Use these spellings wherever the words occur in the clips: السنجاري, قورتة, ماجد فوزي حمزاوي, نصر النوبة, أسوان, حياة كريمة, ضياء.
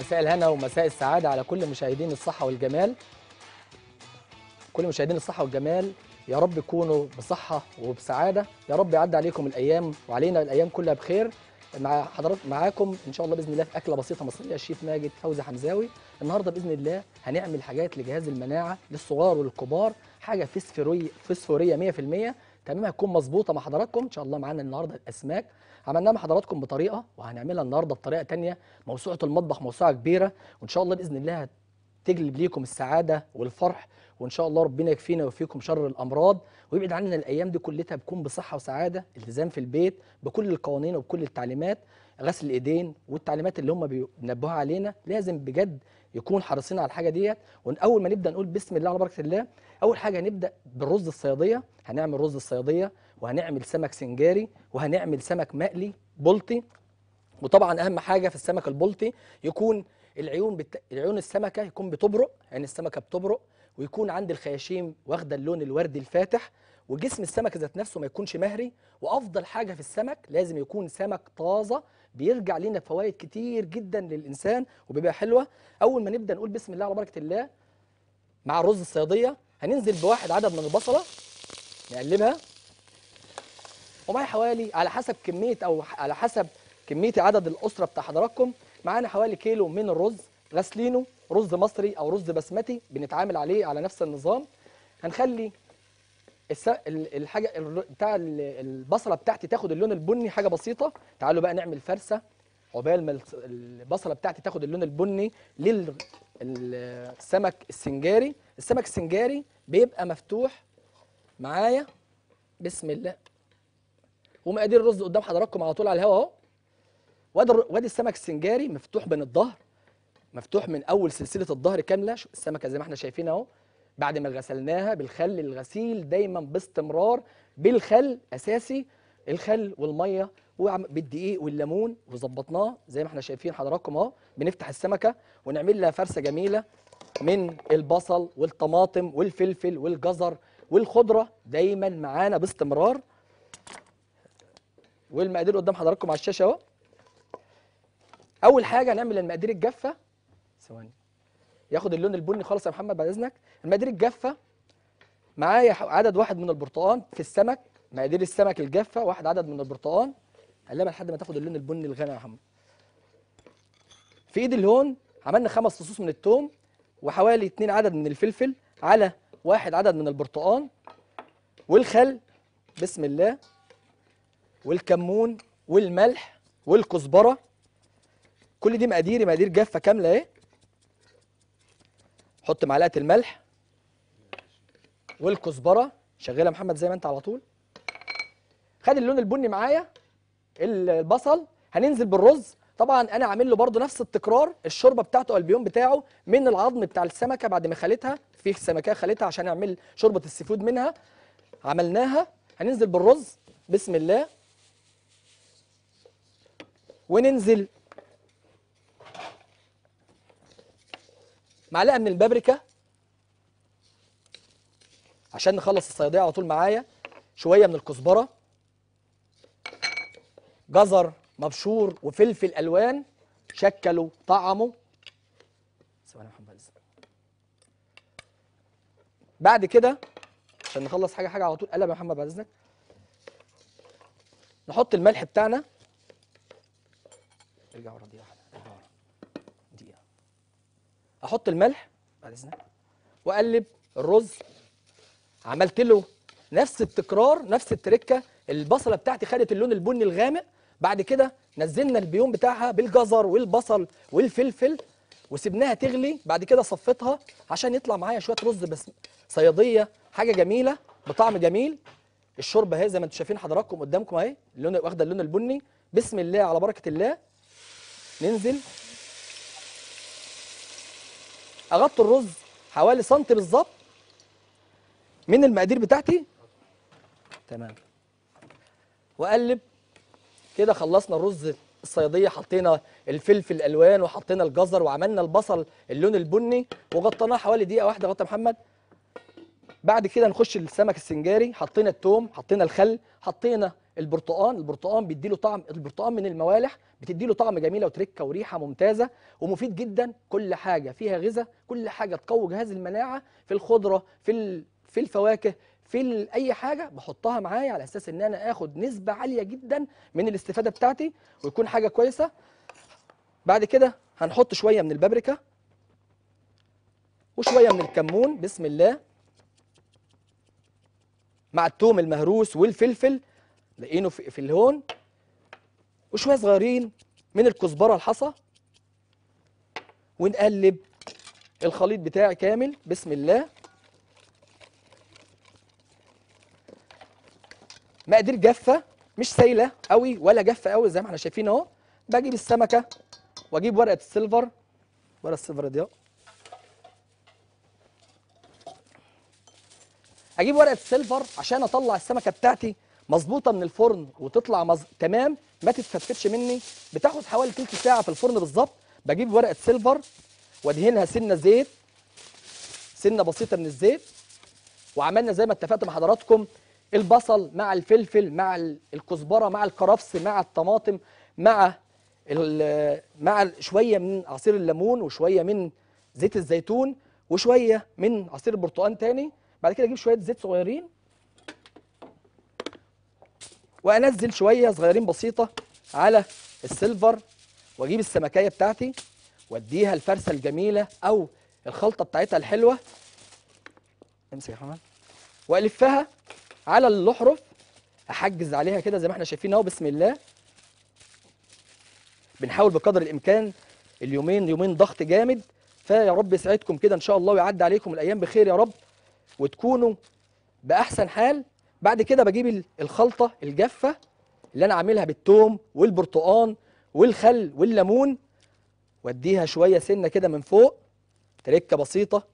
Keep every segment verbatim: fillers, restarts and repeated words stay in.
مساء الهنا ومساء السعادة على كل مشاهدين الصحة والجمال. كل مشاهدين الصحة والجمال يا رب تكونوا بصحة وبسعادة، يا رب يعدي عليكم الأيام وعلينا الأيام كلها بخير. مع حضراتكم معاكم إن شاء الله بإذن الله في أكلة بسيطة مصرية، الشيف ماجد فوزي حمزاوي. النهاردة بإذن الله هنعمل حاجات لجهاز المناعة للصغار والكبار، حاجة فسفورية فسفورية مية في المية تمام، هتكون مظبوطة مع حضراتكم إن شاء الله. معانا النهاردة الأسماك عملناها مع حضراتكم بطريقة وهنعملها النهاردة بطريقة تانية. موسوعة المطبخ موسوعة كبيرة وإن شاء الله بإذن الله تجلب ليكم السعادة والفرح، وإن شاء الله ربنا يكفينا ويكفيكم شر الأمراض ويبعد عننا الأيام دي كلها بكون بصحة وسعادة. التزام في البيت بكل القوانين وبكل التعليمات، غسل الإيدين والتعليمات اللي هم بينبهوا علينا لازم بجد يكون حريصين على الحاجة ديت. وأول ما نبدأ نقول بسم الله على بركة الله. أول حاجة هنبدأ بالرز الصيادية، هنعمل رز الصيادية وهنعمل سمك سنجاري وهنعمل سمك مقلي بلطي. وطبعا أهم حاجة في السمك البلطي يكون العيون بت... العيون السمكه يكون بتبرق، يعني السمكه بتبرق ويكون عند الخياشيم واخده اللون الوردي الفاتح، وجسم السمك ذات نفسه ما يكونش مهري. وافضل حاجه في السمك لازم يكون سمك طازه، بيرجع لنا فوائد كتير جدا للانسان وبيبقى حلوه. اول ما نبدا نقول بسم الله على بركه الله مع الرز الصياديه هننزل بواحد عدد من البصله نقلبها، ومعي حوالي على حسب كميه او على حسب كميه عدد الاسره بتاع حضراتكم. معانا حوالي كيلو من الرز غسلينه، رز مصري او رز بسمتي بنتعامل عليه على نفس النظام. هنخلي الحاجه بتاع البصله بتاعتي تاخد اللون البني حاجه بسيطه. تعالوا بقى نعمل فرسه عقبال ما البصله بتاعتي تاخد اللون البني للسمك السنجاري. السمك السنجاري بيبقى مفتوح معايا بسم الله، ومقادير الرز قدام حضراتكم على طول على الهواء اهو. وادي السمك السنجاري مفتوح من الظهر، مفتوح من اول سلسله الظهر كامله. السمكه زي ما احنا شايفين اهو بعد ما غسلناها بالخل، الغسيل دايما باستمرار بالخل اساسي، الخل والميه بالدقيق والليمون، وظبطناه زي ما احنا شايفين حضراتكم اهو. بنفتح السمكه ونعمل لها فرسه جميله من البصل والطماطم والفلفل والجزر والخضره دايما معانا باستمرار، والمقادير قدام حضراتكم على الشاشه اهو. اول حاجه هنعمل المقادير الجافه، ثواني ياخد اللون البني خالص يا محمد بعد اذنك. المقادير الجافه معايا عدد واحد من البرتقان في السمك، مقادير السمك الجافه واحد عدد من البرتقان، هنلعبها لحد ما تاخد اللون البني الغني يا محمد. في ايد الهون عملنا خمس فصوص من الثوم وحوالي اتنين عدد من الفلفل على واحد عدد من البرتقان والخل بسم الله والكمون والملح والكزبره. كل دي مقاديري مقادير جافه كامله اهي. حط معلقه الملح والكزبره، شغلها محمد زي ما انت على طول. خد اللون البني معايا البصل، هننزل بالرز. طبعا انا عامل له برده نفس التكرار، الشوربه بتاعته البيون بتاعه من العظم بتاع السمكه بعد ما خلتها، في سمكه خلتها عشان اعمل شوربه السيفود منها عملناها. هننزل بالرز بسم الله، وننزل معلقه من البابريكا عشان نخلص الصياديه على طول معايا، شويه من الكزبره، جزر مبشور وفلفل الوان شكلوا طعمه. بعد كده عشان نخلص حاجه حاجه على طول، قلب يا محمد بعد اذنك، نحط الملح بتاعنا. ارجع ورا دقيقه، احط الملح بعد اذنك واقلب الرز. عملت له نفس التكرار نفس التركه. البصله بتاعتي خدت اللون البني الغامق، بعد كده نزلنا البيون بتاعها بالجزر والبصل والفلفل وسبناها تغلي، بعد كده صفتها عشان يطلع معايا شويه رز بس صياديه حاجه جميله بطعم جميل. الشوربه اهي زي ما انتم شايفين حضراتكم قدامكم اهي، اللون واخده اللون البني بسم الله على بركه الله. ننزل اغطي الرز حوالي سنتي بالظبط من المقادير بتاعتي تمام، واقلب كده. خلصنا الرز الصياديه، حطينا الفلفل الالوان وحطينا الجزر وعملنا البصل اللون البني وغطيناه حوالي دقيقه واحده. غطى محمد. بعد كده نخش للسمك السنجاري، حطينا الثوم حطينا الخل حطينا البرتقان، البرتقان بيدي له طعم، البرتقان من الموالح بتدي له طعم جميله وتركه وريحه ممتازه ومفيد جدا. كل حاجه فيها غذاء، كل حاجه تقوي جهاز المناعه في الخضره، في في الفواكه، في اي حاجه بحطها معايا على اساس ان انا اخد نسبه عاليه جدا من الاستفاده بتاعتي ويكون حاجه كويسه. بعد كده هنحط شويه من البابريكا وشويه من الكمون بسم الله، مع الثوم المهروس والفلفل لقينه في الهون، وشويه صغيرين من الكزبره الحصى، ونقلب الخليط بتاعي كامل بسم الله. مقادير جافه مش سايله قوي ولا جافه قوي زي ما احنا شايفين اهو. بجيب السمكه واجيب ورقه السيلفر، ورقه السيلفر دي اهو، اجيب ورقه السيلفر عشان اطلع السمكه بتاعتي مظبوطه من الفرن وتطلع مز... تمام، ما تتفتفتش مني. بتاخد حوالي تلت ساعه في الفرن بالظبط. بجيب ورقه سيلفر وادهنها سنه زيت، سنه بسيطه من الزيت، وعملنا زي ما اتفقت مع حضراتكم البصل مع الفلفل مع الكزبره مع الكرفس مع الطماطم مع مع شويه من عصير الليمون وشويه من زيت الزيتون وشويه من عصير البرتقال تاني. بعد كده اجيب شويه زيت صغيرين وانزل شويه صغيرين بسيطه على السيلفر، واجيب السمكايه بتاعتي واديها الفرسه الجميله او الخلطه بتاعتها الحلوه، امسك يا حمد، والفها على اللحرف، احجز عليها كده زي ما احنا شايفين اهو بسم الله. بنحاول بقدر الامكان اليومين يومين ضغط جامد، فيا رب يسعدكم كده ان شاء الله ويعدي عليكم الايام بخير يا رب وتكونوا باحسن حال. بعد كده بجيب الخلطه الجافه اللي انا عاملها بالثوم والبرتقان والخل والليمون واديها شويه سنه كده من فوق، تركه بسيطه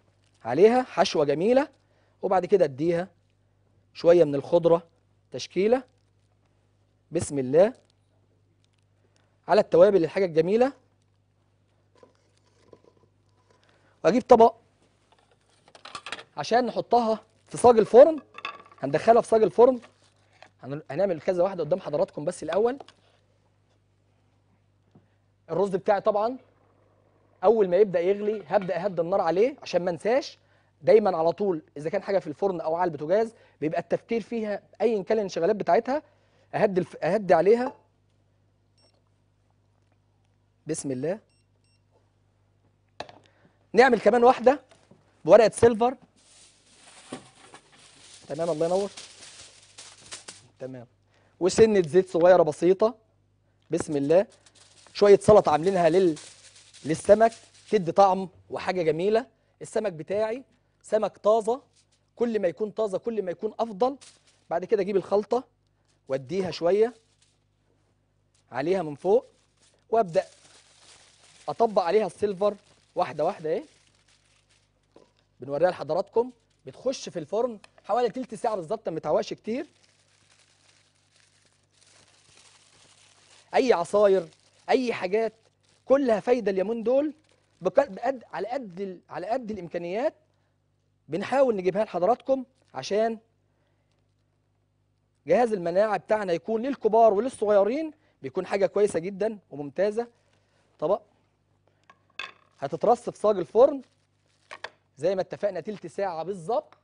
عليها حشوه جميله. وبعد كده اديها شويه من الخضره تشكيله بسم الله على التوابل الحاجه الجميله. واجيب طبق عشان نحطها في صاج الفرن، هندخلها في صاج الفرن. هنعمل كذا واحده قدام حضراتكم. بس الاول الرز بتاعي طبعا اول ما يبدا يغلي هبدا اهدي النار عليه عشان ما انساش دايما على طول، اذا كان حاجه في الفرن او على البوتاجاز بيبقى التفكير فيها ايا كان الانشغالات بتاعتها. اهدي الف... اهدي عليها بسم الله. نعمل كمان واحده بورقه سيلفر. تمام الله ينور. تمام، وسنه زيت صغيره بسيطه بسم الله. شويه سلطه عاملينها لل... للسمك تدي طعم وحاجه جميله. السمك بتاعي سمك طازه، كل ما يكون طازه كل ما يكون افضل. بعد كده اجيب الخلطه واديها شويه عليها من فوق وابدا اطبق عليها السيلفر واحده واحده. ايه بنوريها لحضراتكم. بتخش في الفرن حوالي تلت ساعه بالظبط، ما بتعواش كتير. اي عصاير اي حاجات كلها فايده اليومين دول، بقد على قد على قد الامكانيات بنحاول نجيبها لحضراتكم عشان جهاز المناعه بتاعنا يكون للكبار وللصغيرين، بيكون حاجه كويسه جدا وممتازه. طبق هتترص في صاج الفرن زي ما اتفقنا تلت ساعه بالظبط،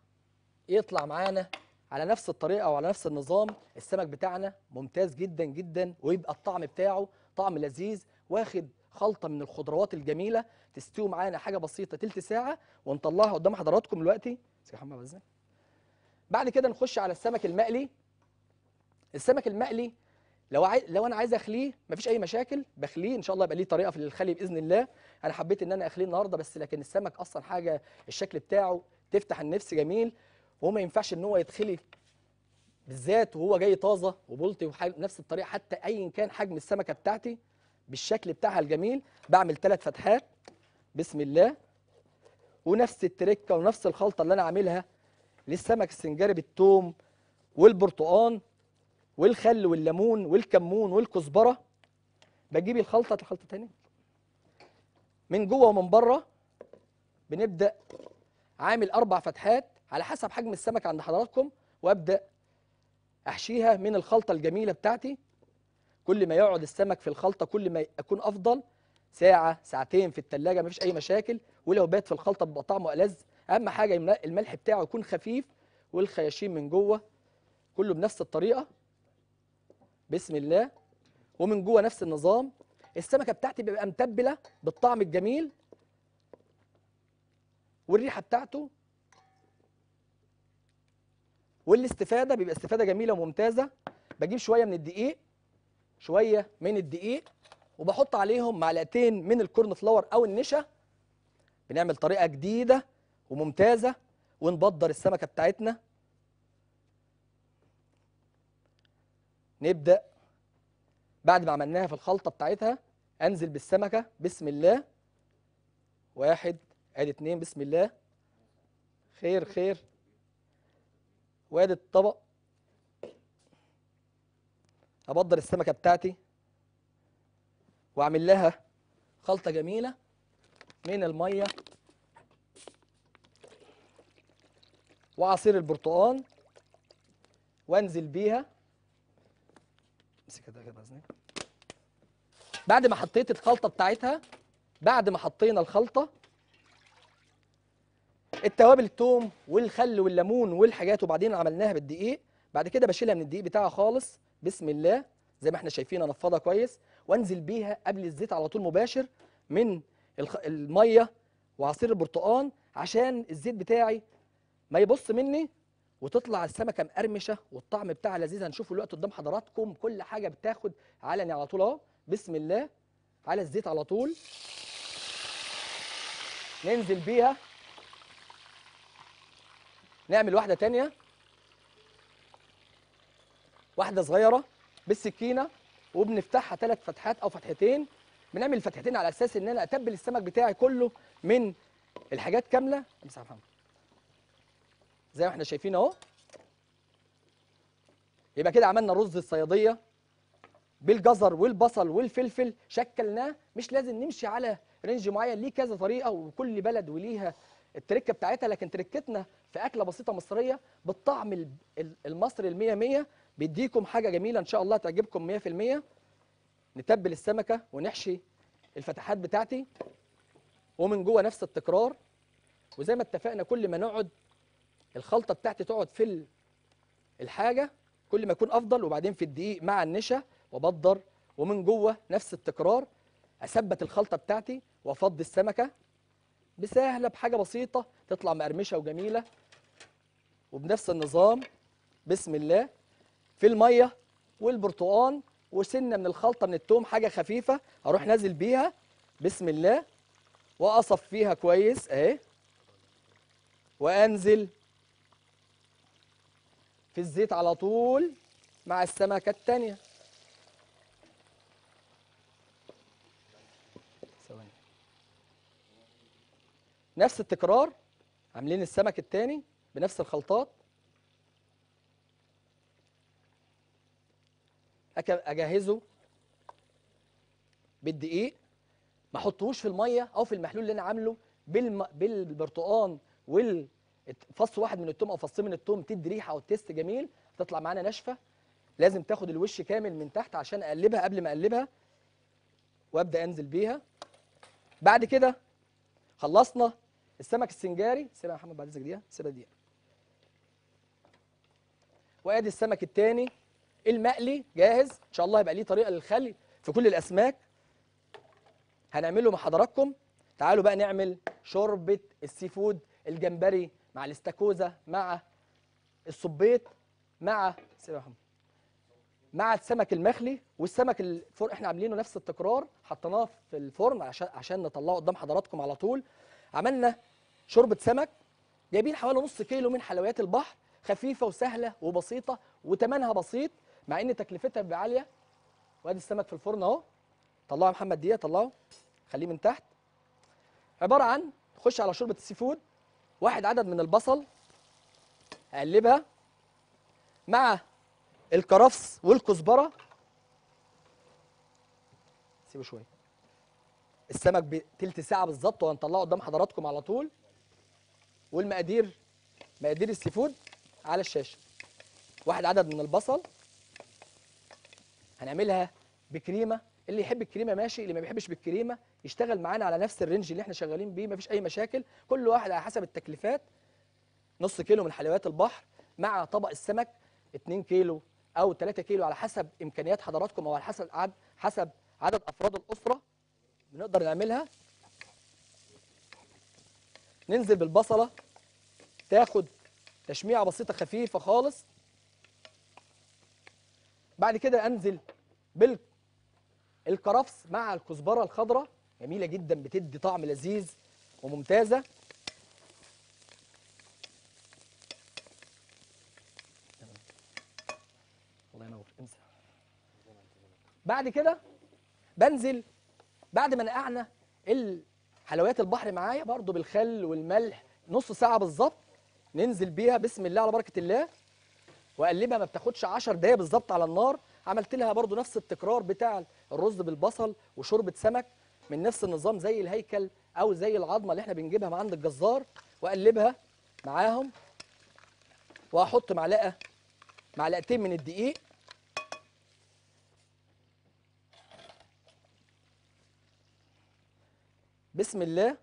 يطلع معانا على نفس الطريقه وعلى نفس النظام السمك بتاعنا ممتاز جدا جدا، ويبقى الطعم بتاعه طعم لذيذ واخد خلطه من الخضروات الجميله. تستوي معانا حاجه بسيطه تلت ساعه ونطلعها قدام حضراتكم دلوقتي. بعد كده نخش على السمك المقلي. السمك المقلي لو عاي... لو انا عايز اخليه مفيش اي مشاكل بخليه ان شاء الله، يبقى ليه طريقه في الخلي باذن الله. انا حبيت ان انا اخليه النهارده بس، لكن السمك اصلا حاجه الشكل بتاعه تفتح النفس جميل، وما ينفعش ان هو يتخلي بالذات وهو جاي طازه وبلطي وحاجة نفس الطريقه. حتى ايا كان حجم السمكه بتاعتي بالشكل بتاعها الجميل بعمل ثلاث فتحات بسم الله، ونفس التركه ونفس الخلطه اللي انا عاملها للسمك السنجاري بالثوم والبرتقان والخل والليمون والكمون والكزبره. بجيب الخلطه الخلطه تاني من جوه ومن بره. بنبدا عامل اربع فتحات على حسب حجم السمك عند حضراتكم، وابدا احشيها من الخلطه الجميله بتاعتي. كل ما يقعد السمك في الخلطه كل ما يكون افضل، ساعه ساعتين في الثلاجه مفيش اي مشاكل، ولو بات في الخلطه بيبقى طعمه ألذ. اهم حاجه الملح بتاعه يكون خفيف والخياشيم من جوه، كله بنفس الطريقه بسم الله، ومن جوه نفس النظام. السمكه بتاعتي بيبقى متبله بالطعم الجميل والريحه بتاعته، والاستفاده بيبقى استفاده جميله وممتازه. بجيب شويه من الدقيق شويه من الدقيق وبحط عليهم معلقتين من الكورن فلاور او النشا. بنعمل طريقه جديده وممتازه ونبدر السمكه بتاعتنا. نبدا بعد ما عملناها في الخلطه بتاعتها انزل بالسمكه بسم الله، واحد ادي اتنين بسم الله، خير خير، وادي الطبق. ابدر السمكه بتاعتي واعمل لها خلطه جميله من الميه وعصير البرتقال وانزل بيها. بعد ما حطيت الخلطه بتاعتها، بعد ما حطينا الخلطه، التوابل الثوم والخل والليمون والحاجات وبعدين عملناها بالدقيق. بعد كده بشيلها من الدقيق بتاعها خالص بسم الله زي ما احنا شايفين، انفضها كويس وانزل بيها قبل الزيت على طول مباشر من الميه وعصير البرتقال عشان الزيت بتاعي ما يبص مني، وتطلع السمكه مقرمشه والطعم بتاعها لذيذ. هنشوفه الوقت قدام حضراتكم، كل حاجه بتاخد علني على طول اهو بسم الله على الزيت على طول. ننزل بيها نعمل واحده تانيه، واحده صغيره بالسكينه وبنفتحها ثلاث فتحات او فتحتين. بنعمل فتحتين على اساس ان انا اتبل السمك بتاعي كله من الحاجات كامله زي ما احنا شايفين اهو. يبقى كده عملنا رز الصياديه بالجزر والبصل والفلفل، شكلناه. مش لازم نمشي على رينج معين، ليه كذا طريقه وكل بلد وليها التركه بتاعتها، لكن تركتنا في اكله بسيطه مصريه بالطعم المصري المية مية بيديكم حاجه جميله ان شاء الله تعجبكم مية في المية. نتبل السمكه ونحشي الفتحات بتاعتي ومن جوه نفس التكرار، وزي ما اتفقنا كل ما نقعد الخلطه بتاعتي تقعد في الحاجه كل ما يكون افضل، وبعدين في الدقيق مع النشا وبدر ومن جوه نفس التكرار. اثبت الخلطه بتاعتي وافضي السمكه بسهله بحاجه بسيطه تطلع مقرمشه وجميله وبنفس النظام بسم الله. في الميه والبرتقال وسنه من الخلطه من التوم حاجه خفيفه اروح نازل بيها بسم الله واصفيها كويس اهي، وانزل في الزيت على طول مع السمكه الثانيه. نفس التكرار عاملين السمك الثاني بنفس الخلطات. اجهزه بالدقيق، ما احطوش في الميه او في المحلول اللي انا عامله بالم... بالبرتقان والفص واحد من الثوم او فصين من الثوم، تدي ريحه وتست جميل. تطلع معانا ناشفه، لازم تاخد الوش كامل من تحت عشان اقلبها قبل ما اقلبها وابدا انزل بيها. بعد كده خلصنا السمك السنجاري. سيبها يا محمد بعد اذنك دقيقه، سيبها دقيقه. وادي السمك الثاني المقلي جاهز ان شاء الله. هيبقى ليه طريقه للخلي في كل الاسماك هنعمله مع حضراتكم. تعالوا بقى نعمل شوربه السي فود، الجمبري مع الاستاكوزا مع الصبيط مع مع السمك المخلي والسمك الفرن. احنا عاملينه نفس التكرار، حطيناه في الفرن عشان عشان نطلعه قدام حضراتكم على طول. عملنا شوربه سمك، جايبين حوالي نص كيلو من حلويات البحر، خفيفه وسهله وبسيطه وتمنها بسيط مع ان تكلفتها بتبقى عاليه. وادي السمك في الفرن اهو، طلعه يا محمد دقيقه، طلعه خليه من تحت. عباره عن نخش على شوربه السي فود، واحد عدد من البصل اقلبها مع الكرفس والكزبره. سيبه شويه السمك بتلت ساعه بالظبط وهنطلعه قدام حضراتكم على طول. والمقادير مقادير السي فود على الشاشه. واحد عدد من البصل. هنعملها بكريمه، اللي يحب الكريمه ماشي، اللي ما بيحبش بالكريمه يشتغل معانا على نفس الرينج اللي احنا شغالين بيه، مفيش اي مشاكل. كل واحد على حسب التكليفات، نص كيلو من حلويات البحر مع طبق السمك اتنين كيلو او تلاتة كيلو على حسب امكانيات حضراتكم او على حسب عدد حسب عدد افراد الاسره بنقدر نعملها. ننزل بالبصله تاخد تشميعه بسيطه خفيفه خالص. بعد كده انزل بالكرفس مع الكزبره الخضراء، جميله جدا بتدي طعم لذيذ وممتازه. الله ينور، امسح. بعد كده بنزل بعد ما نقعنا حلويات البحر معايا برضو بالخل والملح نص ساعه بالظبط، ننزل بيها بسم الله على بركه الله واقلبها، ما بتاخدش عشر دقايق بالظبط على النار. عملت لها برضو نفس التكرار بتاع الرز بالبصل وشوربه سمك من نفس النظام، زي الهيكل او زي العظمه اللي احنا بنجيبها من عند الجزار، واقلبها معاهم. واحط معلقه معلقتين من الدقيق، بسم الله.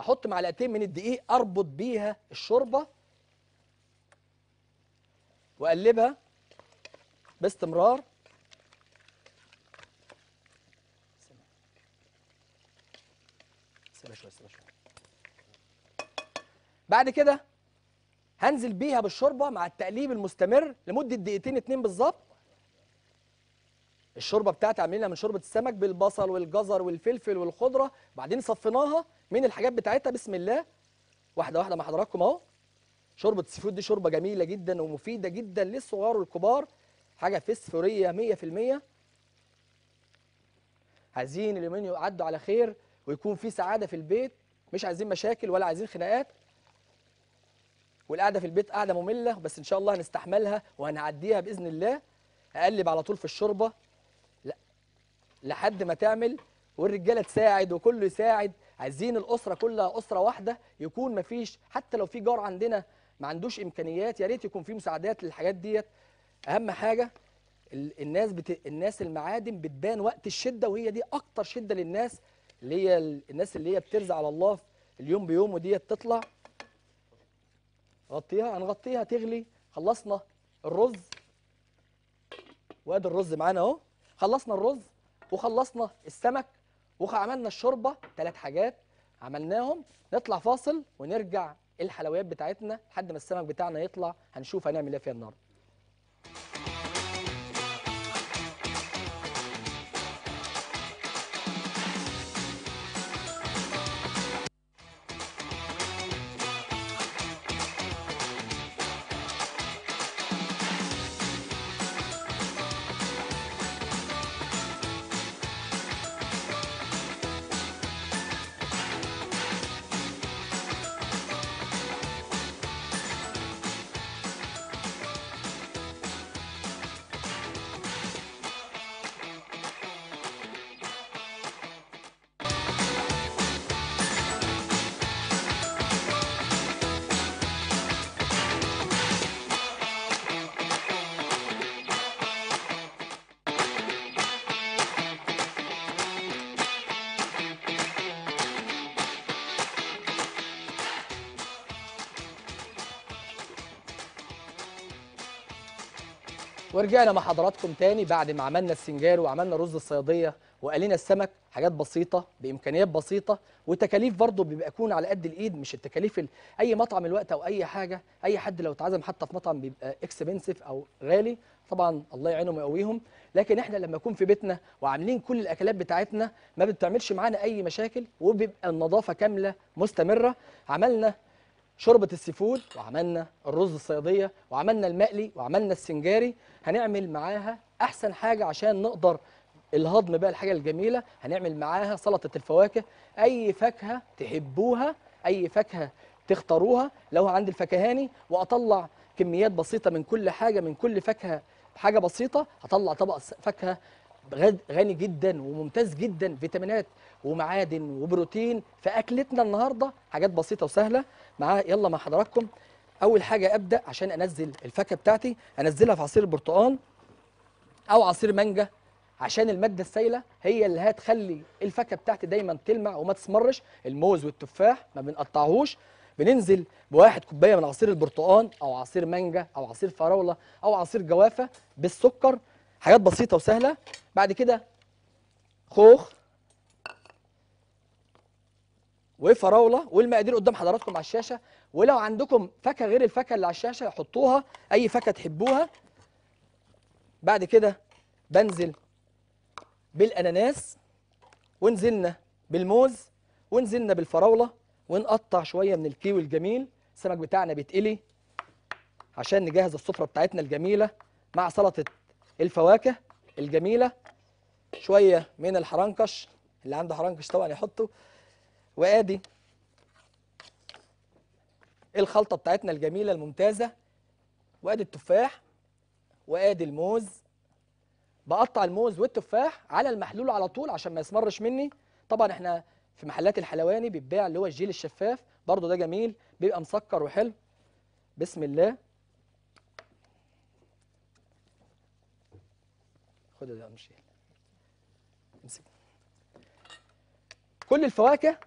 احط معلقتين من الدقيق اربط بيها الشوربه واقلبها باستمرار. سيبها شويه سيبها شويه. بعد كده هنزل بيها بالشوربه مع التقليب المستمر لمده دقيقتين اتنين بالظبط. الشوربه بتاعتي عاملينها من شوربه السمك بالبصل والجزر والفلفل والخضره، وبعدين صفيناها من الحاجات بتاعتها بسم الله. واحده واحده مع حضراتكم اهو. شوربه السي فود دي شوربه جميله جدا ومفيده جدا للصغار والكبار، حاجه فسفوريه مية في المية. عايزين اليومين يعدوا على خير ويكون في سعاده في البيت، مش عايزين مشاكل ولا عايزين خناقات، والقعده في البيت قعده ممله، بس ان شاء الله هنستحملها وهنعديها باذن الله. اقلب على طول في الشوربه لحد ما تعمل، والرجاله تساعد وكله يساعد. عايزين الاسره كلها اسره واحده، يكون مفيش حتى لو في جار عندنا ما عندوش امكانيات يا ريت يكون في مساعدات للحاجات ديت. اهم حاجه الناس بت... الناس المعادن بتبان وقت الشده، وهي دي اكتر شده للناس اللي هي الناس اللي هي بترزع على الله اليوم بيوم، وديت تطلع. غطيها، هنغطيها تغلي. خلصنا الرز، وادي الرز معانا اهو. خلصنا الرز وخلصنا السمك وعملنا الشوربه، ثلاث حاجات عملناهم. نطلع فاصل ونرجع الحلويات بتاعتنا لحد ما السمك بتاعنا يطلع، هنشوف هنعمل ايه فيها النهارده. ورجعنا مع حضراتكم تاني بعد ما عملنا السنجاري وعملنا رز الصياديه وقلينا السمك. حاجات بسيطه بامكانيات بسيطه، وتكاليف برضه بيبقى يكون على قد الايد، مش التكاليف اي مطعم الوقت او اي حاجه، اي حد لو اتعزم حتى في مطعم بيبقى اكسبنسيف او غالي، طبعا الله يعينهم ويقويهم. لكن احنا لما يكون في بيتنا وعاملين كل الاكلات بتاعتنا ما بتعملش معانا اي مشاكل، وبيبقى النظافه كامله مستمره. عملنا شوربة السيفود وعملنا الرز الصيادية وعملنا المقلي وعملنا السنجاري. هنعمل معاها أحسن حاجة عشان نقدر الهضم بقى الحاجة الجميلة، هنعمل معاها سلطة الفواكه. أي فاكهة تحبوها، أي فاكهة تختاروها، لو عند الفكهاني، وأطلع كميات بسيطة من كل حاجة، من كل فاكهة حاجة بسيطة. هطلع طبق فاكهة غني جدا وممتاز جدا فيتامينات ومعادن وبروتين في اكلتنا النهارده، حاجات بسيطه وسهله. مع يلا مع حضراتكم اول حاجه ابدا عشان انزل الفاكهه بتاعتي انزلها في عصير البرتقال او عصير مانجا، عشان الماده السائله هي اللي هتخلي الفاكهه بتاعتي دايما تلمع وما تسمرش. الموز والتفاح ما بنقطعهوش، بننزل بواحد كوبايه من عصير البرتقال او عصير مانجا او عصير فراوله او عصير جوافه بالسكر، حاجات بسيطه وسهله. بعد كده خوخ وفراوله والمقادير قدام حضراتكم على الشاشه، ولو عندكم فاكهه غير الفاكهه اللي على الشاشه حطوها، اي فاكهه تحبوها. بعد كده بنزل بالاناناس، ونزلنا بالموز، ونزلنا بالفراوله، ونقطع شويه من الكيوي الجميل. السمك بتاعنا بيتقلي عشان نجهز السفره بتاعتنا الجميله مع سلطه الفواكه الجميله، شويه من الحرنكش، اللي عنده حرنكش طبعا يحطه. وادي الخلطه بتاعتنا الجميله الممتازه، وادي التفاح وادي الموز. بقطع الموز والتفاح على المحلول على طول عشان ما يسمرش مني. طبعا احنا في محلات الحلواني بيتباع اللي هو الجيل الشفاف برضو، ده جميل بيبقى مسكر وحلو. بسم الله، خدها ده امشي امسك. كل الفواكه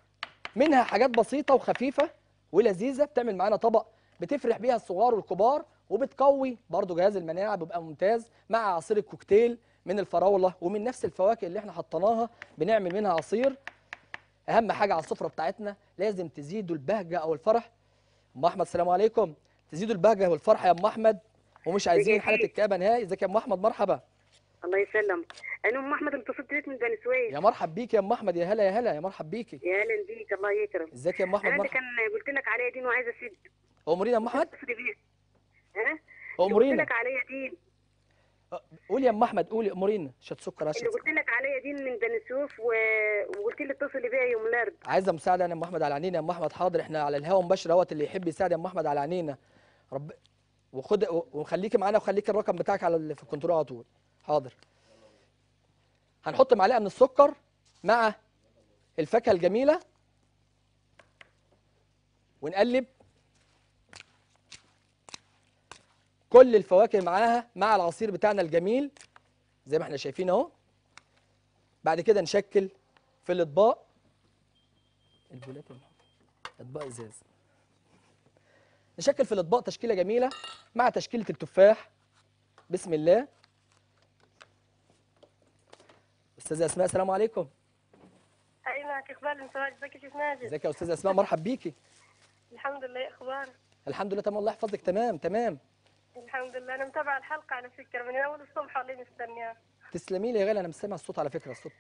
منها حاجات بسيطه وخفيفه ولذيذه بتعمل معانا طبق بتفرح بيها الصغار والكبار، وبتقوي برضو جهاز المناعه، بيبقى ممتاز مع عصير الكوكتيل من الفراوله ومن نفس الفواكه اللي احنا حطيناها بنعمل منها عصير. اهم حاجه على السفره بتاعتنا لازم تزيدوا البهجه او الفرح. ام احمد السلام عليكم، تزيدوا البهجه والفرح يا ام احمد، ومش عايزين حاله الكابه نهائي. ازيك يا ام احمد؟ مرحبا. الله يسلمك، انا ام احمد اتصلت بيك من بني سويف. يا مرحب بيك يا ام احمد، يا هلا يا هلا، يا مرحب بيكي. يا هلا بيك، الله يكرم. ازيك يا ام احمد؟ انا اللي كان قلت لك عليها دين وعايزه اسد. امورينا يا ام احمد؟ ها؟ امورينا. قلت لك عليها دين. قولي يا ام احمد، قولي امورينا. شات سكر عشان. اللي قلت لك عليها دين من بني سويف و... وقلت لي اتصلي بيا يوم الاربعاء. عايزه مساعده انا يا ام احمد، على عينينا يا ام احمد. حاضر، احنا على الهوا مباشر اهوت، اللي يحب يساعد يا ام احمد على عينينا. رب وخد وخليكي معانا، وخليكي الرقم بتاعك على في الكنترول على طول. حاضر. هنحط معلقه من السكر مع الفاكهه الجميله ونقلب كل الفواكه معاها مع العصير بتاعنا الجميل زي ما احنا شايفين اهو. بعد كده نشكل في الاطباق، البولات اطباق ازاز، نشكل في الاطباق تشكيله جميله مع تشكيله التفاح. بسم الله. استاذه اسماء السلام عليكم. ايوه اخبارك انت؟ ازيك يا ناجي؟ ازيك يا استاذه اسماء، مرحب بيكي. الحمد لله، اخبارك؟ الحمد لله تمام، الله يحفظك. تمام تمام الحمد لله. انا متابعه الحلقه على فكره من اول الصبح والله مستنياها. تسلمي لي يا غالي، انا مش سامع الصوت على فكره. الصوت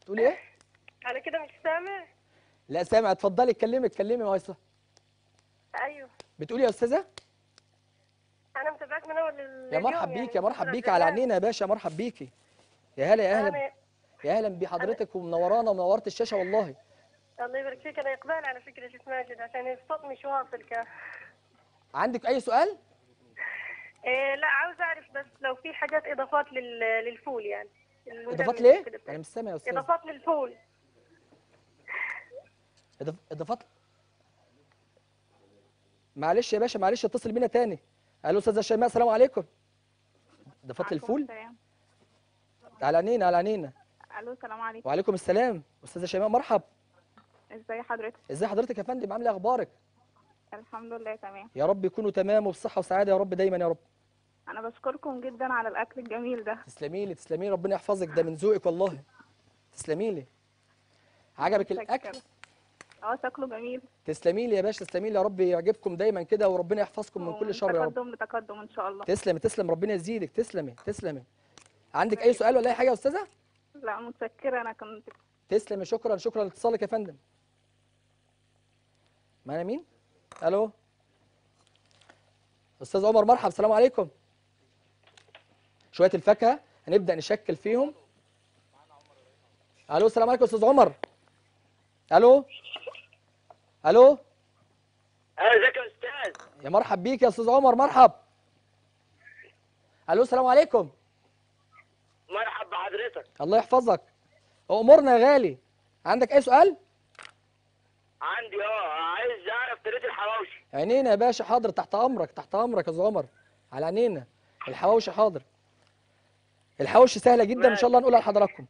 بتقولي ايه؟ على كده مش سامع؟ لا سامع، اتفضلي اتكلمي اتكلمي. ما هو ايوه بتقولي يا استاذه؟ انا متابعك من اول اليوم. يا مرحب بيكي، يعني يا مرحب بيكي على عينينا يا باشا، مرحب بيكي. يا هلا يا اهلا، يا اهلا بحضرتك ومنورانا ومنورة الشاشه والله. الله يبارك فيك. انا اقبال على فكره شيخ ماجد عشان الصوت مش واصل كده. عندك اي سؤال؟ إيه لا، عاوز اعرف بس لو في حاجات اضافات للفول، يعني اضافات ليه؟ انا مش سامع يا استاذ. اضافات للفول، اضافات. معلش يا باشا، معلش اتصل بينا تاني. الو استاذه شيماء السلام عليكم. اضافات للفول؟ على عينينا على عينينا. الو السلام عليكم. وعليكم السلام استاذه شيماء، مرحب. ازي حضرتك؟ ازي حضرتك يا فندم، عامله اخبارك؟ الحمد لله تمام. يا رب يكونوا تمام وبصحه وسعاده يا رب دايما يا رب. انا بشكركم جدا على الاكل الجميل ده. تسلمي لي تسلمي لي، ربنا يحفظك، ده من ذوقك والله. تسلمي لي. عجبك الاكل؟ اه شكله جميل. تسلمي لي يا باشا، تسلمي لي، يا رب يعجبكم دايما كده، وربنا يحفظكم من كل شر يا رب. تقدم لتقدم ان شاء الله. تسلمي تسلم، ربنا يزيدك. تسلمي تسلمي. عندك اي سؤال ولا اي حاجه يا استاذه؟ لا متشكره، انا كنت. تسلمي، شكرا شكرا لاتصالك يا فندم. معانا مين؟ الو استاذ عمر، مرحب السلام عليكم. شويه الفاكهه هنبدا نشكل فيهم. الو السلام عليكم استاذ عمر. الو الو ازيك يا استاذ؟ يا مرحب بيك يا استاذ عمر، مرحب. الو السلام عليكم. مرحب بحضرتك، الله يحفظك. امورنا يا غالي، عندك اي سؤال؟ عندي اه، عايز اعرف طريقه الحواوشي. عينينا يا باشا، حاضر، تحت امرك تحت امرك يا زمر، على عينينا. الحواوشي حاضر، الحواوشي سهله جدا ان شاء الله نقولها لحضراتكم.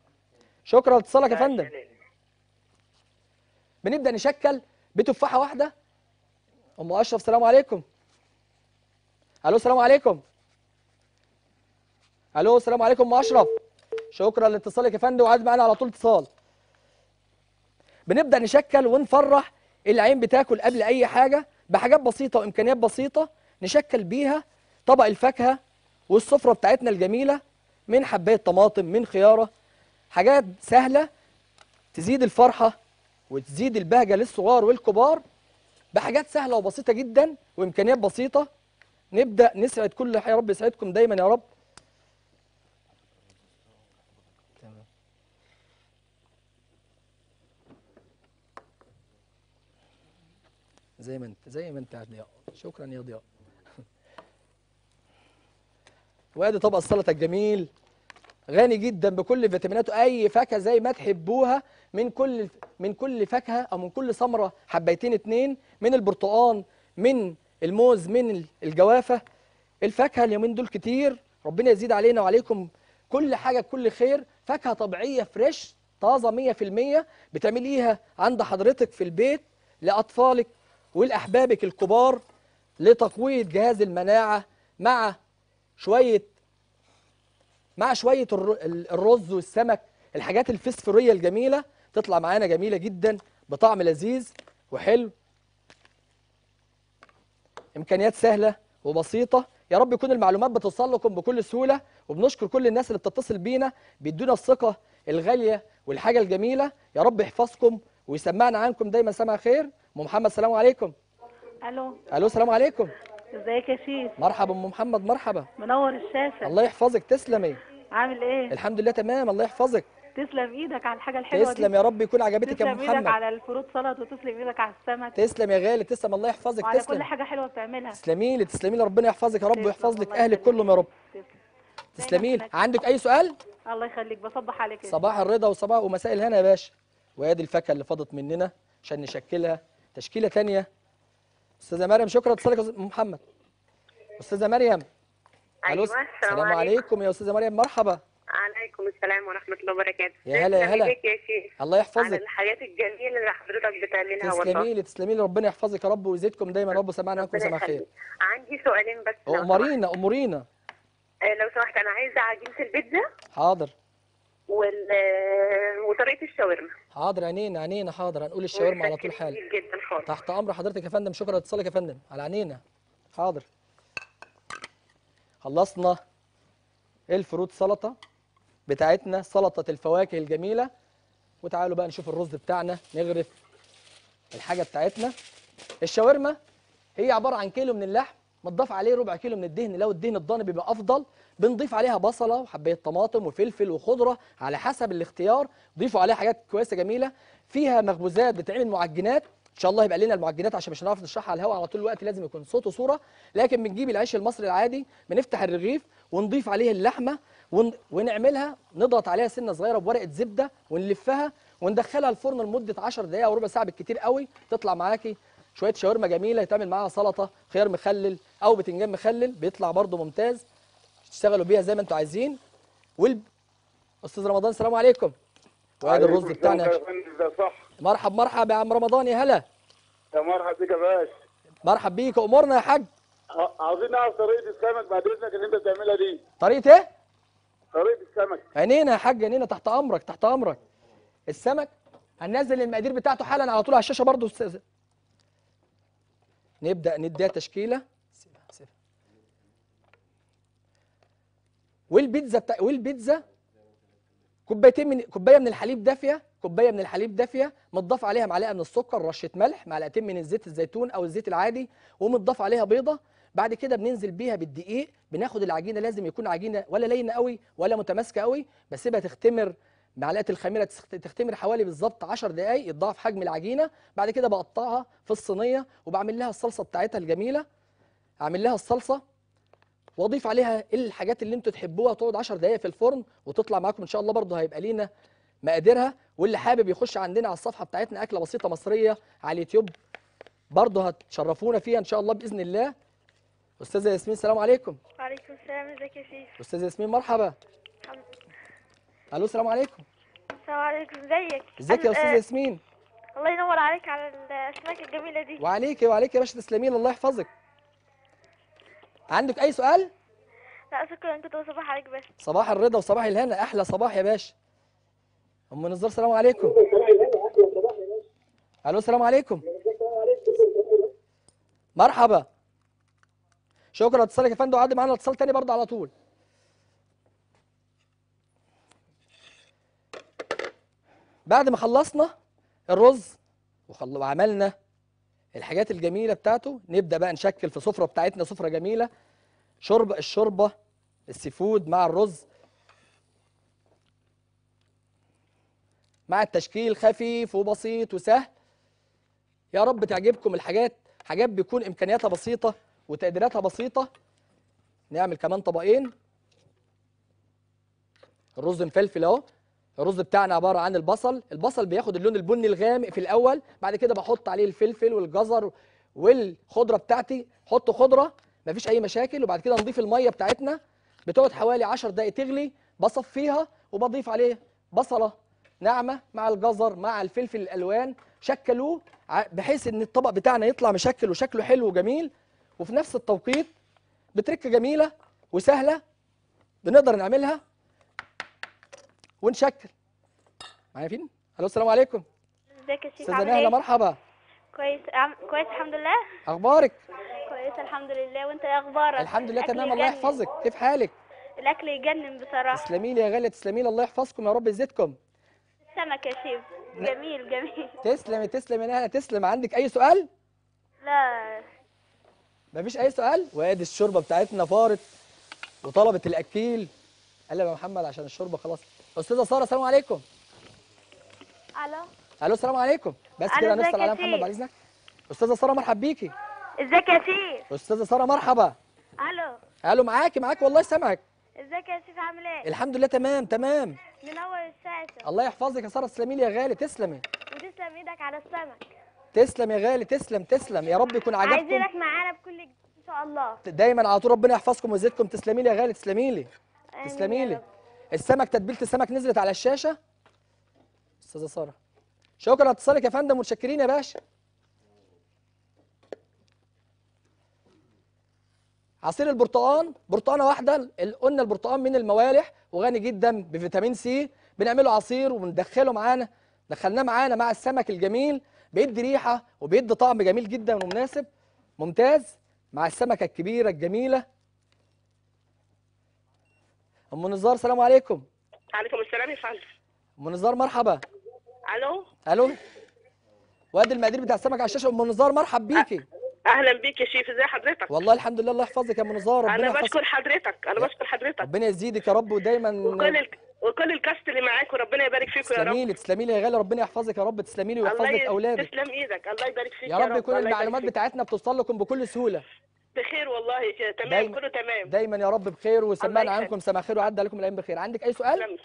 شكرا لاتصالك يا فندم. بنبدا نشكل بتفاحه واحده. ام اشرف السلام عليكم. الو السلام عليكم. الو السلام عليكم ام اشرف. شكرا لاتصالك يا فندم، وقعد معانا على طول اتصال. بنبدا نشكل ونفرح العين بتاكل قبل اي حاجه بحاجات بسيطه وامكانيات بسيطه نشكل بيها طبق الفاكهه والسفره بتاعتنا الجميله، من حبايه طماطم، من خياره، حاجات سهله تزيد الفرحه وتزيد البهجه للصغار والكبار بحاجات سهله وبسيطه جدا وامكانيات بسيطه. نبدا نسعد كل حي، يا رب يسعدكم دايما يا رب. زي ما انت زي ما انت يا ضياء، شكرا يا ضياء. وادي طبق السلطه الجميل غني جدا بكل فيتاميناته، اي فاكهه زي ما تحبوها، من كل من كل فاكهه او من كل ثمره حبيتين اتنين، من البرتقال، من الموز، من الجوافه. الفاكهه اليومين دول كتير، ربنا يزيد علينا وعليكم كل حاجه بكل خير. فاكهه طبيعيه فريش طازه مية في المية بتعمليها عند حضرتك في البيت لاطفالك ولأحبابك الكبار لتقوية جهاز المناعة، مع شوية مع شوية الرز والسمك، الحاجات الفسفورية الجميلة تطلع معانا جميلة جدا بطعم لذيذ وحلو، إمكانيات سهلة وبسيطة. يا رب يكون المعلومات بتوصل لكم بكل سهولة، وبنشكر كل الناس اللي بتتصل بينا بيدونا الثقة الغالية والحاجة الجميلة. يا رب يحفظكم ويسمعنا عنكم دايما سمع خير. ام محمد السلام عليكم. الو الو السلام عليكم. ازيك يا شيخ؟ مرحبا ام محمد، مرحبا، منور الشاشه. الله يحفظك، تسلمي. عامل ايه؟ الحمد لله تمام، الله يحفظك. تسلم ايدك على الحاجه الحلوه دي، تسلم يا رب يكون عجبتك يا ام محمد. تسلم ايدك على الفروت سلطه، وتسلم ايدك على السمك. تسلم يا غالي، تسلم، الله يحفظك، تسلم، وعلى كل حاجه حلوه بتعملها. تسلمي لي تسلمي لي، ربنا يحفظك يا رب ويحفظ لك اهلك كلهم يا رب. تسلمي لي. عندك اي سؤال؟ الله يخليك، بصبح عليك. صباح الرضا وصباح ومساء الهنا يا باشا. وادي الفاكهه اللي فاضت مننا عشان نشكلها تشكيله ثانيه. استاذه مريم، شكرا اتصالك يا محمد. استاذه مريم، ايوه السلام, السلام عليكم يا استاذه مريم، مرحبا. عليكم السلام ورحمه الله وبركاته. يا هلا يا هلا يا شيخ، الله يحفظك، على الحياه الجميله اللي حضرتك بتعملها والله. تسلمي لي تسلمي لي، ربنا يحفظك يا رب ويزيدكم دايما يا رب وسمعنا عنكم سمع خير. عندي سؤالين بس. امورينا امورينا لو سمحت. انا عايزه عجينه البيتزا. حاضر. وال وطريقه الشاورما. حاضر، عينينا عينينا، حاضر، هنقول الشاورما على طول حالا. تحت امر حضرتك يا فندم، شكرا لاتصالك يا فندم، على عينينا. حاضر، خلصنا الفروت سلطه بتاعتنا، سلطه الفواكه الجميله. وتعالوا بقى نشوف الرز بتاعنا، نغرف الحاجه بتاعتنا. الشاورما هي عباره عن كيلو من اللحم متضاف عليه ربع كيلو من الدهن، لو الدهن الضاني بيبقى افضل. بنضيف عليها بصله وحبايه طماطم وفلفل وخضره على حسب الاختيار، ضيفوا عليها حاجات كويسه جميله. فيها مخبوزات، بتعمل معجنات، ان شاء الله هيبقى لنا المعجنات عشان مش هنعرف نشرحها على الهواء على طول الوقت، لازم يكون صوت وصوره. لكن بنجيب العيش المصري العادي، بنفتح الرغيف ونضيف عليه اللحمه ونعملها، نضغط عليها سنه صغيره بورقه زبده ونلفها وندخلها الفرن لمده عشر دقائق او ربع ساعه بالكتير قوي. تطلع معاكي شويه شاورما جميله، يتعمل معاها سلطه خيار مخلل او بتنجان مخلل، بيطلع برده ممتاز، تشتغلوا بيها زي ما انتوا عايزين. وال استاذ رمضان السلام عليكم. وادي الرز بتاعنا. مرحب مرحب يا عم رمضان، يا هلا يا مرحب بيك يا باشا. مرحب بيك، امورنا يا حاج. عاوزين نعرف طريقه السمك بعد اذنك اللي انت بتعملها دي. طريقه ايه؟ طريقه السمك. عينينا يا حاج، عينينا، تحت امرك تحت امرك. السمك هننزل المقادير بتاعته حالا على طول على الشاشه برده. استاذ نبدا نديها تشكيله. والبيتزا بتا... والبيتزا كوبايتين من كوبايه من الحليب دافيه، كوبايه من الحليب دافيه متضاف عليها معلقه من السكر، رشه ملح، معلقتين من زيت الزيتون او الزيت العادي، ومتضاف عليها بيضه. بعد كده بننزل بيها بالدقيق، بناخد العجينه، لازم يكون عجينه ولا لينه قوي ولا متماسكه قوي، بسيبها تختمر، معلقه الخميره تختمر حوالي بالظبط عشر دقائق، يتضاعف حجم العجينه. بعد كده بقطعها في الصينيه وبعمل لها الصلصه بتاعتها الجميله، اعمل لها الصلصه واضيف عليها الحاجات اللي انتوا تحبوها، تقعد عشر دقائق في الفرن وتطلع معاكم ان شاء الله. برضه هيبقى لينا مقاديرها، واللي حابب يخش عندنا على الصفحه بتاعتنا اكله بسيطه مصريه على اليوتيوب برضه هتشرفونا فيها ان شاء الله باذن الله. استاذه ياسمين السلام عليكم. وعليكم السلام، ازيك يا شيخ؟ استاذه ياسمين مرحبا. الحمد لله. الو السلام عليكم. السلام عليكم، ازيك؟ ازيك يا استاذه ياسمين؟ الله ينور عليك على الاسماك الجميله دي. وعليكي وعليكي يا باشا، تسلمي لي الله يحفظك. عندك اي سؤال؟ لا شكرا كده، وصباح عليك بس. صباح الرضا وصباح الهنا، احلى صباح يا باشا. ام نزار السلام عليكم. الو السلام عليكم. مرحبا. شكرا لاتصالك يا فندم، وعدي معانا اتصال تاني برضه على طول. بعد ما خلصنا الرز وعملنا الحاجات الجميله بتاعته، نبدا بقى نشكل في سفره بتاعتنا، سفره جميله. شرب الشوربه السيفود مع الرز مع التشكيل، خفيف وبسيط وسهل. يا رب تعجبكم الحاجات، حاجات بيكون امكانياتها بسيطه وتقديراتها بسيطه. نعمل كمان طبقين الرز مفلفل اهو. الرز بتاعنا عباره عن البصل، البصل بياخد اللون البني الغامق في الاول، بعد كده بحط عليه الفلفل والجزر والخضره بتاعتي. حطوا خضره مفيش اي مشاكل. وبعد كده نضيف الميه بتاعتنا، بتقعد حوالي عشر دقائق تغلي، بصفيها وبضيف عليه بصله ناعمه مع الجزر مع الفلفل الالوان. شكلوه بحيث ان الطبق بتاعنا يطلع مشكل وشكله حلو وجميل، وفي نفس التوقيت بتركه جميله وسهله بنقدر نعملها ونشكل. معايا فين؟ الو السلام عليكم. ازيك يا شيخ؟ استاذه نهله مرحبا. كويس عم... كويس الحمد لله. اخبارك؟ كويسه الحمد لله، وانت ايه اخبارك؟ الحمد لله تمام الله يحفظك. كيف حالك؟ الاكل يجنن بصراحه. تسلمي لي يا غاليه، تسلمي لي الله يحفظكم يا رب يزيدكم. سمك يا شيخ جميل جميل. تسلمي تسلمي يا نهله تسلم. عندك اي سؤال؟ لا مفيش اي سؤال. وادي الشوربه بتاعتنا فارت وطلبت الاكيل. قال يا محمد عشان الشوربه خلاص. استاذه ساره السلام عليكم. الو الو السلام عليكم. بس كده هنفصل على محمد بعد اذنك. استاذه ساره مرحب بيكي. ازيك يا سيف؟ استاذه ساره مرحبا. الو الو معاكي معاكي والله سامعك. ازيك يا سيف عامل ايه؟ الحمد لله تمام تمام. منور الشاشه. الله يحفظك يا ساره، تسلمي لي يا غالي. تسلمي وتسلم ايدك على السمك. تسلم يا غالي، تسلم تسلم يا رب يكون عاجبكم. عايزينك معانا بكل جديد ان شاء الله، دايما على طول، ربنا يحفظكم ويزيدكم. تسلمي لي يا غالي، تسلمي لي تسلمي لي. السمك تتبيله السمك نزلت على الشاشه. استاذه ساره شكرا لاتصالك يا فندم، متشكرين يا باشا. عصير البرتقال برتقانه واحده، قلنا البرتقال من الموالح وغني جدا بفيتامين سي، بنعمله عصير وبندخله معانا، دخلناه معانا مع السمك الجميل، بيدي ريحه وبيدي طعم جميل جدا ومناسب ممتاز مع السمكه الكبيره الجميله. ام نزار السلام عليكم. وعليكم السلام يا فندم. ام نزار مرحبا. الو الو. وادي المقادير بتاع السمك على الشاشه. ام نزار مرحب بيكي. اهلا بيك يا شيف، ازي حضرتك؟ والله الحمد لله الله يحفظك يا ام نزار. ربنا يحفظك. انا بشكر حضرتك، انا بشكر حضرتك، ربنا يزيدك يا رب ودايما وكل ال... وكل الكاست اللي معاك، وربنا يبارك فيكم يا رب. تسلمي لي تسلمي لي يا غالي، ربنا يحفظك يا رب. تسلمي لي ويحفظ لك اولادك. تسلم ايدك، الله يبارك فيك يا رب. يا رب يكون المعلومات بتاعتنا بتوصل لكم بكل سهوله. بخير والله تمام دايما. كله تمام دايما يا رب بخير، وسمعنا عنكم سمع خير وعدى عليكم الايام بخير. عندك اي سؤال؟ تسلم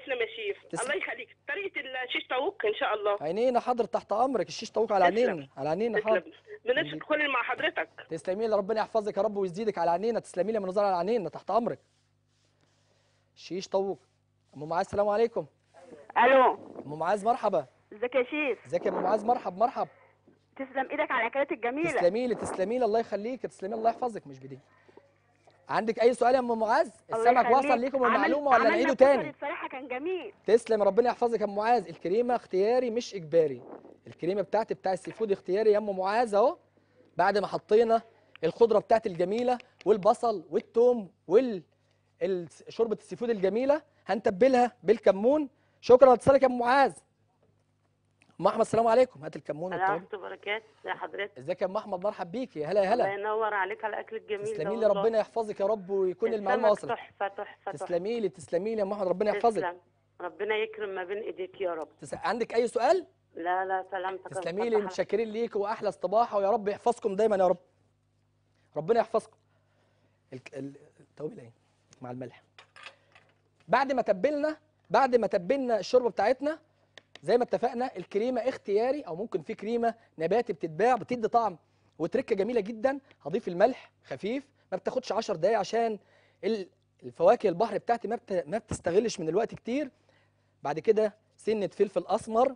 تسلم يا شيف. تسلم. الله يخليك. طريقه الشيش طاووق ان شاء الله. عينينا حاضر تحت امرك. الشيش طاووق على عينينا على عينينا حاضر. بنفسي تدخلي مع حضرتك. تسلمي لي ربنا يحفظك يا رب ويزيدك على عينينا. تسلمي لي من نظر على عينينا تحت امرك. شيش طاووق. ام معاذ السلام عليكم. الو ام معاذ مرحبا. ازيك يا شيف؟ ازيك يا ام معاذ مرحب مرحب. تسلم ايدك على الاكلات الجميله. تسلمي لي تسلمي لي الله يخليك. تسلمي الله يحفظك. مش بدي عندك اي سؤال يا ام معاذ؟ السمك وصل ليكم المعلومه ولا نعيده تاني؟ بصراحه كان جميل. تسلم ربنا يحفظك يا ام معاذ. الكريمه اختياري مش اجباري، الكريمه بتاعتي بتاع السي فود اختياري يا ام معاذ اهو. بعد ما حطينا الخضره بتاعتي الجميله والبصل والثوم والشوربه السي فود الجميله، هنتبلها بالكمون. شكرا لاتصالك يا ام معاذ. ام احمد السلام عليكم. هات الكمون والتوابل. الله يحفظك وبركاته. يا حضرتك ازيك يا ام احمد؟ مرحب بيكي. يا هلا يا هلا. الله ينور عليك على الاكل الجميل ده. تسلمي لي ربنا يحفظك يا رب ويكون المعلومه وصلت. تحفه تحفه. تسلمي لي تسلمي لي يا ام احمد ربنا يحفظك. ربنا يكرم ما بين ايديك يا رب. تس... عندك اي سؤال؟ لا لا سلامتك. تسلمي لي، متشكرين ليك واحلى استباحه، ويا رب يحفظكم دايما يا رب. ربنا يحفظكم. التوابل ايه؟ مع الملح. بعد ما تبلنا بعد ما تبلنا الشوربه بتاعتنا زي ما اتفقنا الكريمه اختياري، او ممكن في كريمه نباتي بتتباع بتدي طعم وتركه جميله جدا. هضيف الملح خفيف، ما بتاخدش عشر دقايق عشان الفواكه البحر بتاعتي ما ما بتستغلش من الوقت كتير. بعد كده سنه فلفل اسمر.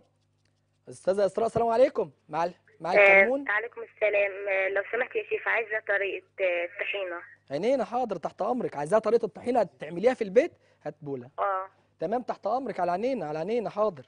استاذه اسراء السلام عليكم. مع مع الكمون. عليكم السلام. لو سمحت يا شيف عايزه طريقه الطحينه. عينينا حاضر تحت امرك. عايزاها طريقه الطحينه تعمليها في البيت هتبولها. اه تمام تحت امرك. على عينينا على عينينا. حاضر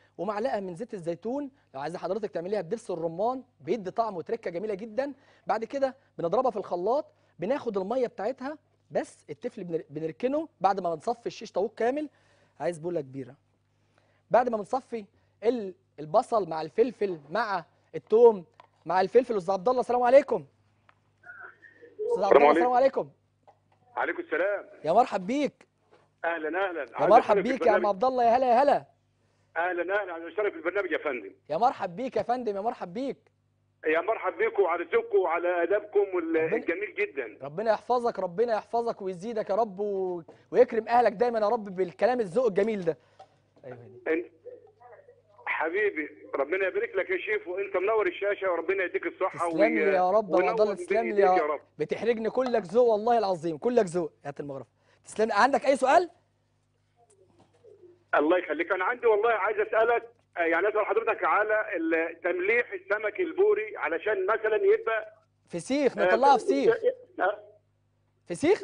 ومعلقه من زيت الزيتون. لو عايزه حضرتك تعمليها بدبس الرمان بيدي طعم وتركه جميله جدا. بعد كده بنضربها في الخلاط، بناخد الميه بتاعتها بس التفل بنركنه بعد ما بنصفي الشيش طاووق كامل. عايز بوله كبيره. بعد ما بنصفي البصل مع الفلفل مع الثوم مع الفلفل. استاذ عبد الله السلام عليكم. استاذ عبد الله السلام عليكم. عليكم السلام. يا مرحب بيك. اهلا اهلا. يا مرحب بيك يا عم عبد الله. يا هلا يا هلا. اهلا اهلا. عايز اشترك في البرنامج يا فندم. يا مرحب بيك يا فندم. يا مرحب بيك. يا مرحب بيكم وعلى ذوقكم وعلى ادابكم الجميل جدا. ربنا يحفظك ربنا يحفظك ويزيدك يا رب و... ويكرم اهلك دايما يا رب بالكلام الذوق الجميل ده. أيوة. حبيبي ربنا يبارك لك يا شيف، وانت منور الشاشه وربنا يديك الصحه. تسلم لي يا رب. والله تسلم لي يا رب. بتحرجني كلك ذوق والله العظيم كلك ذوق. هات المغرفه. تسلم. عندك اي سؤال؟ الله يخليك. انا عندي والله عايز اسالك، يعني اسال حضرتك على تمليح السمك البوري علشان مثلا يبقى فسيخ. نطلعها فسيخ. فسيخ؟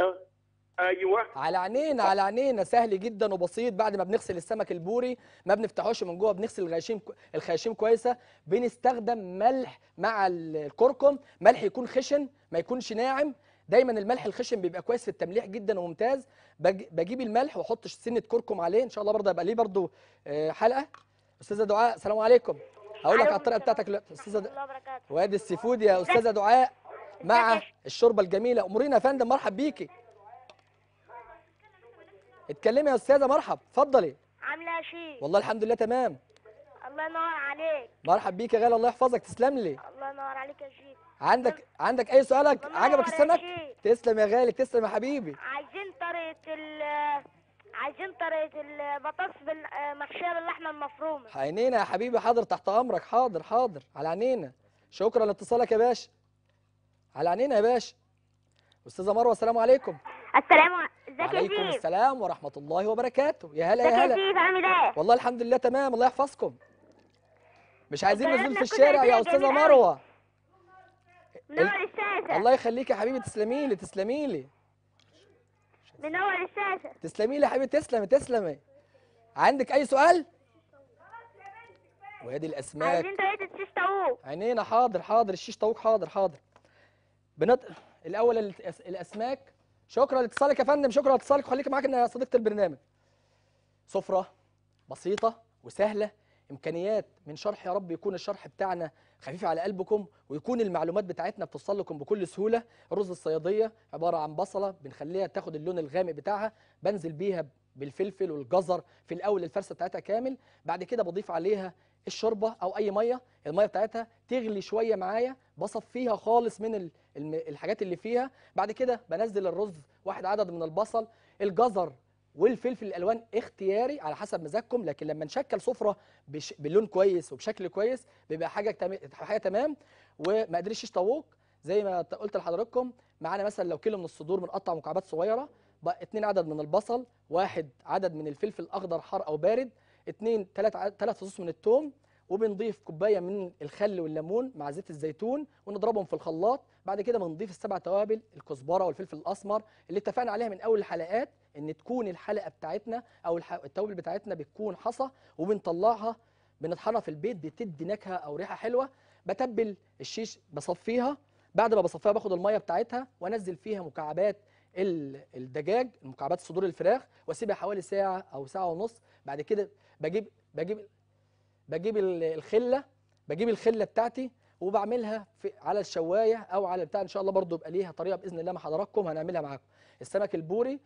ايوه على عينينا على عينينا. سهل جدا وبسيط. بعد ما بنغسل السمك البوري ما بنفتحوش من جوه، بنغسل الغشيم الخياشيم كويسه، بنستخدم ملح مع الكركم، ملح يكون خشن ما يكونش ناعم. دايما الملح الخشن بيبقى كويس في التمليح جدا وممتاز. بجيب الملح واحط سنه كركم عليه ان شاء الله، برضه هيبقى ليه برضه حلقه. استاذه دعاء السلام عليكم. هقول لك على الطريقه بتاعتك دلوقتي استاذه دعاء. وادي السيفود يا استاذه دعاء مع الشوربه الجميله. امورينا يا فندم. مرحب بيكي. اتكلمي يا استاذه. مرحب اتفضلي. عامله ايه يا شيخ؟ والله الحمد لله تمام. الله ينور عليك. مرحب بيك يا غالي. الله يحفظك. تسلم لي. الله ينور عليك يا شيخ. عندك عندك اي سؤالك؟ عجبك السمك؟ تسلم يا غالي. تسلم يا حبيبي. عايزين طريقه ال عايزين طريقه البطاطس محشيه باللحمه المفرومه. عينينا يا حبيبي. حاضر تحت امرك. حاضر حاضر على عينينا. شكرا لاتصالك يا باشا. على عينينا يا باشا. استاذه مروه السلام عليكم. السلام عليكم. ازيك يا شيف؟ وعليكم السلام ورحمة الله وبركاته. يا هلا يا هلا. ازيك يا شيف عامل ايه؟ والله الحمد لله تمام. الله يحفظكم. مش عايزين نزول في الشارع يا أستاذة مروة. منور الشاشة. الله يخليك يا حبيبي. تسلمي لي تسلمي لي. منور الشاشة. تسلمي لي يا حبيبي. تسلمي تسلمي. عندك أي سؤال؟ وادي الأسماك. عايزين طريقة الشيش طاووق. عينينا. حاضر حاضر. الشيش طاووق حاضر حاضر. بنط الأول الأسماك. شكرا لاتصالك يا فندم. شكرا لاتصالك وخليكي معانا يا صديقه البرنامج. سفره بسيطه وسهله، امكانيات من شرح. يا رب يكون الشرح بتاعنا خفيف على قلبكم، ويكون المعلومات بتاعتنا بتوصل لكم بكل سهوله. رز الصياديه عباره عن بصله بنخليها تاخد اللون الغامق بتاعها، بنزل بيها بالفلفل والجزر في الاول الفرسه بتاعتها كامل. بعد كده بضيف عليها الشوربه او اي ميه، الميه بتاعتها تغلي شويه معايا، بصفيها خالص من الحاجات اللي فيها. بعد كده بنزل الرز، واحد عدد من البصل، الجزر والفلفل الالوان اختياري على حسب مزاجكم. لكن لما نشكل سفره باللون كويس وبشكل كويس بيبقى حاجه حاجه تمام. وما قدرش الشيش طاووق زي ما قلت لحضراتكم معانا، مثلا لو كيلو من الصدور بنقطع مكعبات صغيره، اتنين عدد من البصل، واحد عدد من الفلفل اخضر حار او بارد، اتنين تلات تلات فصوص من الثوم، وبنضيف كوبايه من الخل والليمون مع زيت الزيتون ونضربهم في الخلاط. بعد كده بنضيف السبع توابل، الكزبره والفلفل الاسمر اللي اتفقنا عليها من اول الحلقات ان تكون الحلقه بتاعتنا او التوابل بتاعتنا بتكون حصى، وبنطلعها بنطحنها في البيت بتدي نكهه او ريحه حلوه. بتبل الشيش بصفيها، بعد ما بصفيها باخد الميه بتاعتها وانزل فيها مكعبات الدجاج، مكعبات صدور الفراخ، واسيبها حوالي ساعه او ساعه ونص. بعد كده بجيب بجيب بجيب الخله بجيب الخله بتاعتي وبعملها في على الشوايه او على بتاع، ان شاء الله برضو يبقى ليها طريقه باذن الله مع حضراتكم هنعملها معاكم. السمك البوري،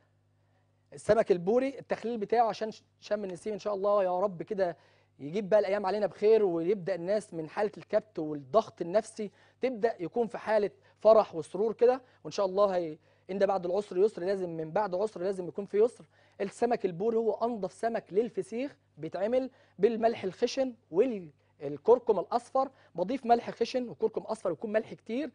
السمك البوري التخليل بتاعه عشان شم النسيم ان شاء الله يا رب كده يجيب بقى الايام علينا بخير، ويبدا الناس من حاله الكبت والضغط النفسي تبدا يكون في حاله فرح وسرور كده، وان شاء الله هي ان ده بعد العسر يسر، لازم من بعد عسر لازم يكون في يسر. السمك البوري هو انضف سمك للفسيخ، بيتعمل بالملح الخشن والكركم الاصفر، بضيف ملح خشن وكركم اصفر يكون ملح كتير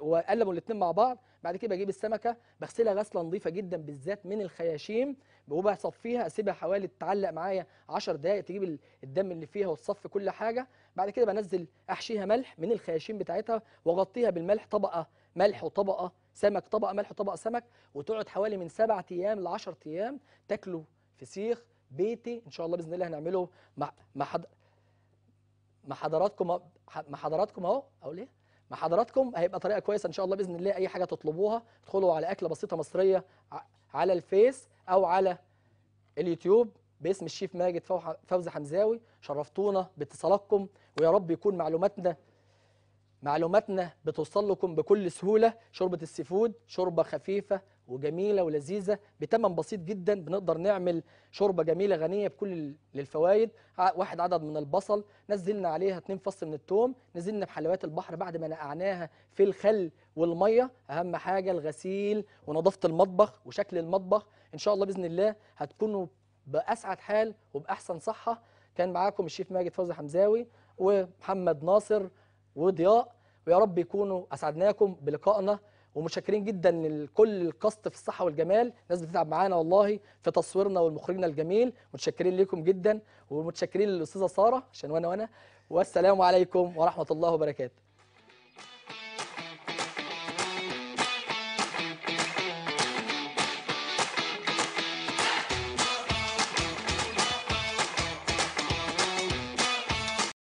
واقلبهم الاثنين مع بعض. بعد كده بجيب السمكه بغسلها غسله نظيفه جدا بالذات من الخياشيم، وبصفيها اسيبها حوالي تعلق معايا عشر دقائق تجيب الدم اللي فيها وتصفي كل حاجه. بعد كده بنزل احشيها ملح من الخياشيم بتاعتها واغطيها بالملح، طبقه ملح وطبقه سمك، طبقه ملح وطبقه سمك، وتقعد حوالي من سبعة ايام ل عشرة ايام تاكلوا فسيخ بيتي ان شاء الله باذن الله. هنعمله مع مع حد... مع حضراتكم مع حضراتكم اهو اقول ايه مع حضراتكم، هيبقى طريقه كويسه ان شاء الله باذن الله. اي حاجه تطلبوها ادخلوا على اكله بسيطه مصريه على الفيس او على اليوتيوب باسم الشيف ماجد فوزي حمزاوي. شرفتونا باتصالاتكم، ويا رب يكون معلوماتنا معلوماتنا بتوصل لكم بكل سهوله. شوربه السيفود شوربه خفيفه وجميله ولذيذه بثمن بسيط جدا، بنقدر نعمل شوربه جميله غنيه بكل الفوائد. واحد عدد من البصل، نزلنا عليها اتنين فص من الثوم، نزلنا بحلويات البحر بعد ما نقعناها في الخل والميه، اهم حاجه الغسيل ونظافه المطبخ وشكل المطبخ. ان شاء الله باذن الله هتكونوا باسعد حال وباحسن صحه. كان معاكم الشيف ماجد فوزي حمزاوي ومحمد ناصر وضياء، ويا رب يكونوا اسعدناكم بلقائنا. ومتشكرين جدا لكل الكاست في الصحه والجمال، الناس بتتعب معانا والله في تصويرنا والمخرجنا الجميل، متشكرين لكم جدا، ومتشكرين للاستاذه ساره عشان وانا وانا والسلام عليكم ورحمه الله وبركاته.